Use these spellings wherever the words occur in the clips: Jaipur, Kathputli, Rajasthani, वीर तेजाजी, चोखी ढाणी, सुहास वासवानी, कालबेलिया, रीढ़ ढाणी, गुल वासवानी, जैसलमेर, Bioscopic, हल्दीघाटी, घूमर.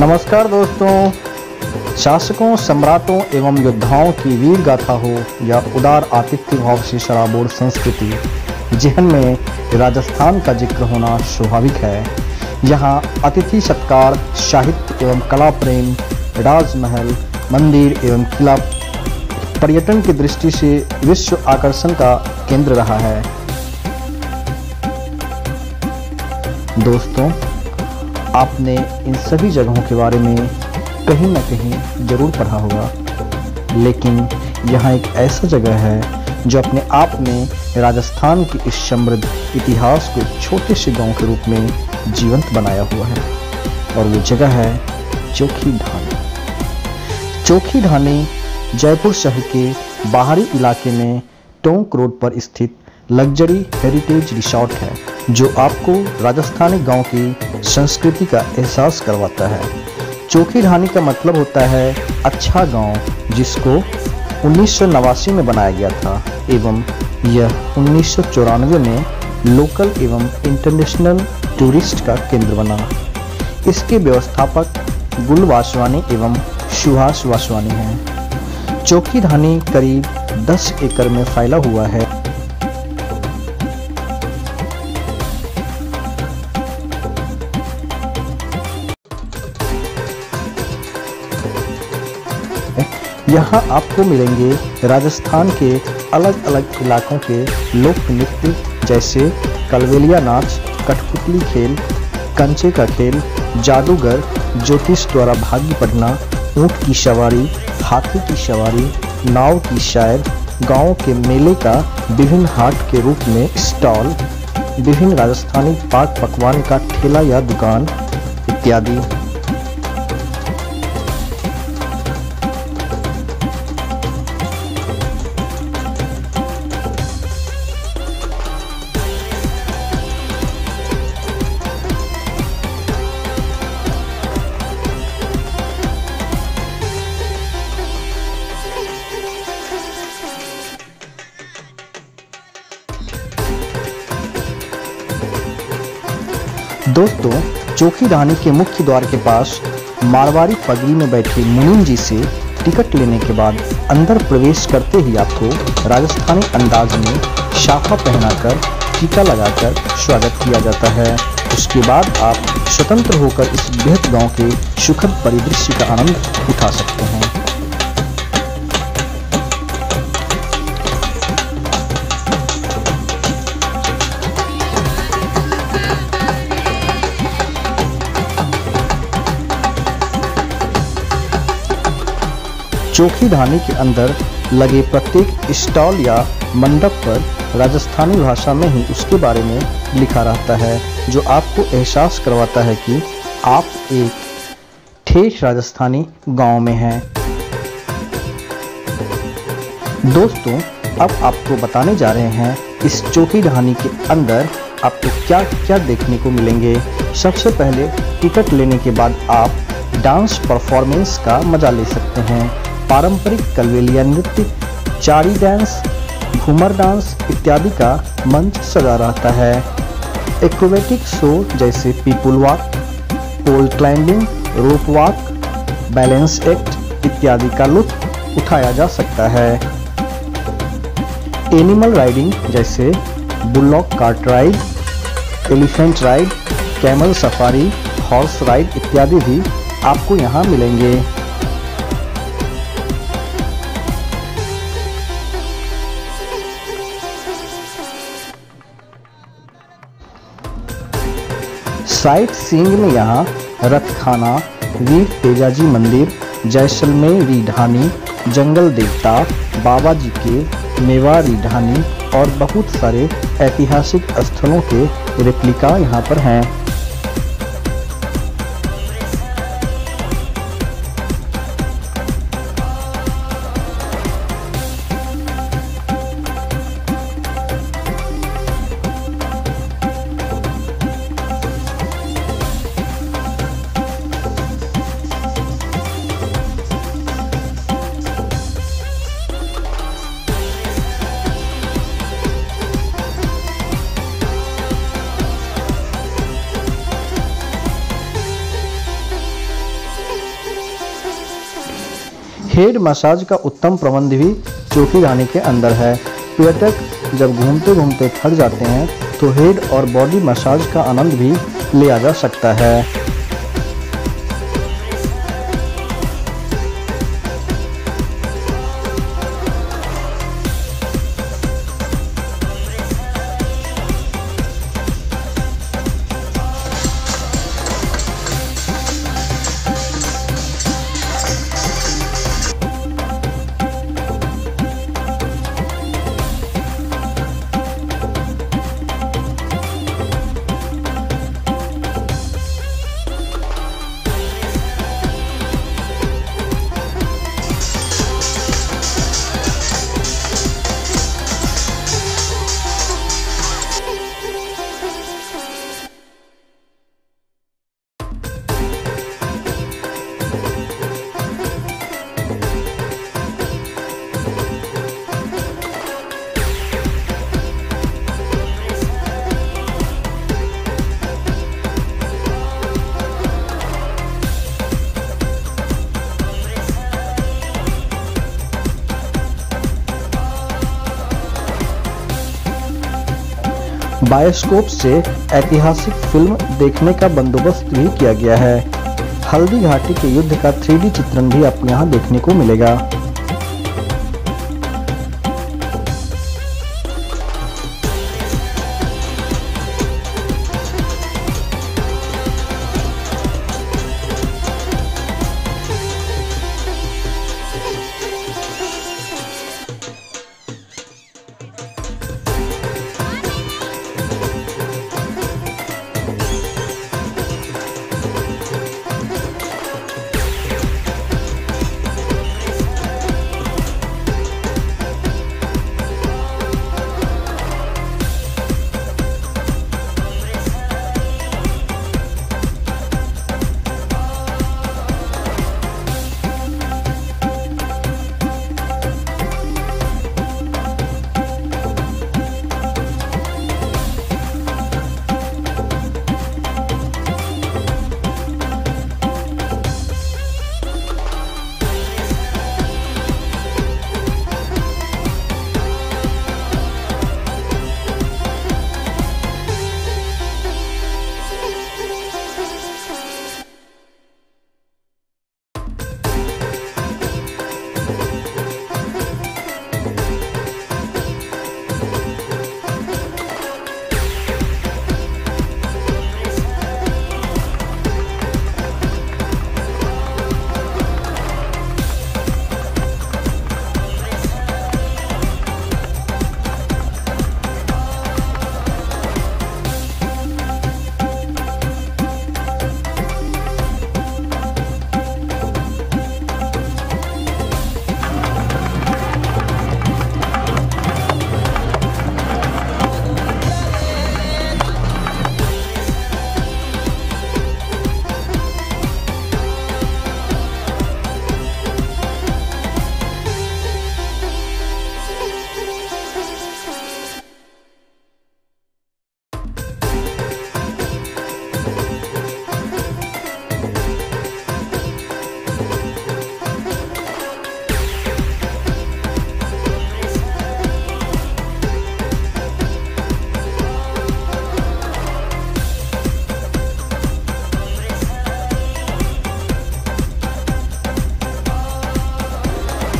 नमस्कार दोस्तों, शासकों, सम्राटों एवं योद्धाओं की वीर गाथा हो या उदार आतिथ्य भाव से शराबोर संस्कृति, जिहन में राजस्थान का जिक्र होना स्वाभाविक है। यहाँ अतिथि सत्कार, साहित्य एवं कला प्रेम, राजमहल, मंदिर एवं किला पर्यटन की दृष्टि से विश्व आकर्षण का केंद्र रहा है। दोस्तों, आपने इन सभी जगहों के बारे में कहीं ना कहीं जरूर पढ़ा होगा, लेकिन यहाँ एक ऐसा जगह है जो अपने आप में राजस्थान के इस समृद्ध इतिहास को छोटे से गांव के रूप में जीवंत बनाया हुआ है, और वो जगह है चोखी ढाणी। चोखी ढाणी जयपुर शहर के बाहरी इलाके में टोंक रोड पर स्थित लग्जरी हेरिटेज रिसॉर्ट है, जो आपको राजस्थानी गांव की संस्कृति का एहसास करवाता है। चोखी ढाणी का मतलब होता है अच्छा गांव, जिसको 1989 में बनाया गया था एवं यह 1994 में लोकल एवं इंटरनेशनल टूरिस्ट का केंद्र बना। इसके व्यवस्थापक गुल वासवानी एवं सुहास वासवानी हैं। चोखी ढाणी करीब 10 एकड़ में फैला हुआ है। यहाँ आपको मिलेंगे राजस्थान के अलग अलग इलाकों के लोक नृत्य, जैसे कालबेलिया नाच, कठपुतली खेल, कंचे का खेल, जादूगर, ज्योतिष द्वारा भाग्य पढ़ना, ऊँट की सवारी, हाथी की सवारी, नाव की सैर, गांव के मेले का विभिन्न हाट के रूप में स्टॉल, विभिन्न राजस्थानी पाक पकवान का ठेला या दुकान इत्यादि। दोस्तों, चोखी ढाणी के मुख्य द्वार के पास मारवाड़ी पगड़ी में बैठे मुनीम जी से टिकट लेने के बाद अंदर प्रवेश करते ही आपको राजस्थानी अंदाज में शाखा पहनाकर टीका लगाकर स्वागत किया जाता है। उसके बाद आप स्वतंत्र होकर इस बेहद गांव के सुखद परिदृश्य का आनंद उठा सकते हैं। चोखी ढाणी के अंदर लगे प्रत्येक स्टॉल या मंडप पर राजस्थानी भाषा में ही उसके बारे में लिखा रहता है, जो आपको एहसास करवाता है कि आप एक ठेठ राजस्थानी गांव में हैं। दोस्तों, अब आपको बताने जा रहे हैं इस चोखी ढाणी के अंदर आपको क्या क्या देखने को मिलेंगे। सबसे पहले टिकट लेने के बाद आप डांस परफॉर्मेंस का मजा ले सकते हैं। पारंपरिक कालबेलिया नृत्य, चारी डांस, घूमर डांस इत्यादि का मंच सजा रहता है। एक्रोबेटिक शो जैसे people walk, pole climbing, rope walk, balance act इत्यादि का लुत्फ उठाया जा सकता है। एनिमल राइडिंग जैसे bullock cart ride, elephant ride, camel safari, horse ride इत्यादि भी आपको यहाँ मिलेंगे। साइट सीइंग में यहाँ रथखाना, वीर तेजाजी मंदिर, जैसलमेर रीढ़ ढाणी, जंगल देवता, बाबा जी के मेवा रीढ़ ढाणी और बहुत सारे ऐतिहासिक स्थलों के रेप्लिका यहाँ पर हैं। हेड मसाज का उत्तम प्रबंध भी चोखी ढाणी के अंदर है। पर्यटक जब घूमते घूमते थक जाते हैं तो हेड और बॉडी मसाज का आनंद भी लिया जा सकता है। बायोस्कोप से ऐतिहासिक फिल्म देखने का बंदोबस्त भी किया गया है। हल्दीघाटी के युद्ध का 3D चित्रण भी आपको यहाँ देखने को मिलेगा।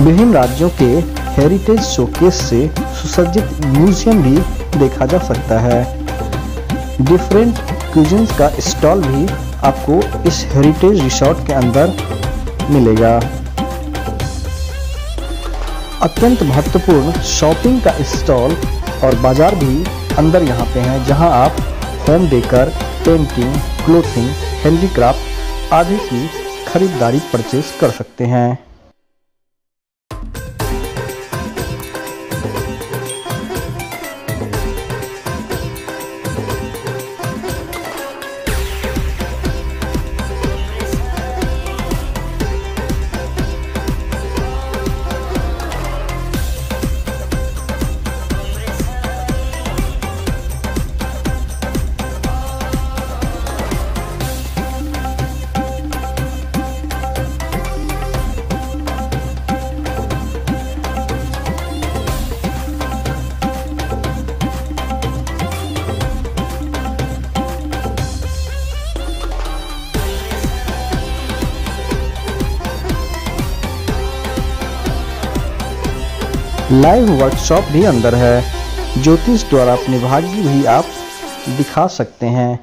विभिन्न राज्यों के हेरिटेज शोकेस से सुसज्जित म्यूजियम भी देखा जा सकता है। डिफरेंट क्यूजिन्स का स्टॉल भी आपको इस हेरिटेज रिसॉर्ट के अंदर मिलेगा। अत्यंत महत्वपूर्ण शॉपिंग का स्टॉल और बाजार भी अंदर यहाँ पे हैं, जहाँ आप home decor, painting, clothing, handicraft आदि की खरीदारी परचेज कर सकते हैं। लाइव वर्कशॉप भी अंदर है। ज्योतिष द्वारा अपने भाग्य भी आप दिखा सकते हैं।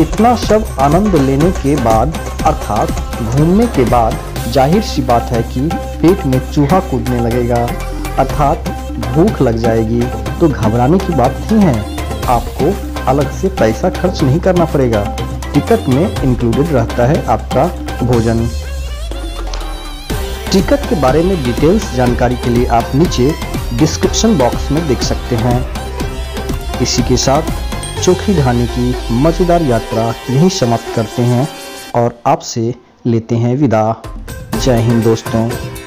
इतना सब आनंद लेने के बाद अर्थात घूमने के बाद जाहिर सी बात है कि पेट में चूहा कूदने लगेगा अर्थात भूख लग जाएगी, तो घबराने की बात नहीं है। आपको अलग से पैसा खर्च नहीं करना पड़ेगा, टिकट में इंक्लूडेड रहता है आपका भोजन। टिकट के बारे में डिटेल्स जानकारी के लिए आप नीचे डिस्क्रिप्शन बॉक्स में देख सकते हैं। इसी के साथ चोखी ढाणी की मज़ेदार यात्रा यहीं समाप्त करते हैं और आपसे लेते हैं विदा। जय हिंद दोस्तों।